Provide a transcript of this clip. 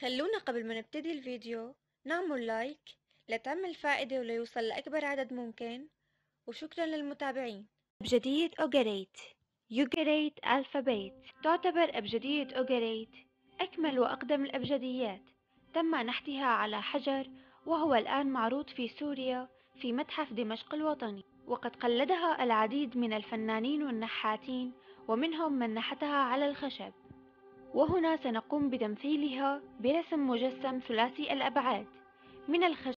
خلونا قبل ما نبتدي الفيديو نعمل لايك لتعم الفائدة وليوصل لأكبر عدد ممكن، وشكرا للمتابعين. أبجدية أوغاريت، يوغاريت ألفابيت، تعتبر أبجدية أوغاريت أكمل وأقدم الأبجديات. تم نحتها على حجر وهو الآن معروض في سوريا في متحف دمشق الوطني، وقد قلدها العديد من الفنانين والنحاتين ومنهم من نحتها على الخشب، وهنا سنقوم بتمثيلها برسم مجسم ثلاثي الأبعاد من الخشب.